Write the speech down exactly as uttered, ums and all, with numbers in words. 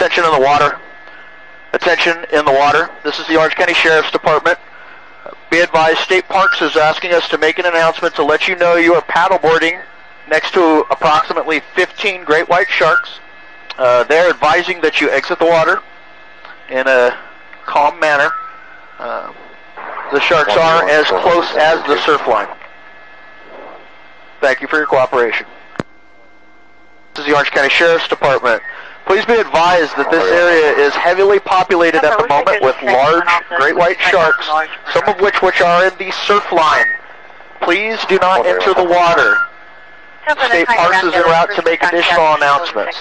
Attention in the water. Attention in the water. This is the Orange County Sheriff's Department. Be advised, State Parks is asking us to make an announcement to let you know you are paddleboarding next to approximately fifteen great white sharks. Uh, they're advising that you exit the water in a calm manner. Uh, the sharks are as close as the surf line. Thank you for your cooperation. This is the Orange County Sheriff's Department. Please be advised that this area is heavily populated at the moment with large great white sharks, some of which which are in the surf line. Please do not enter the water. State Parks is en route to make additional announcements.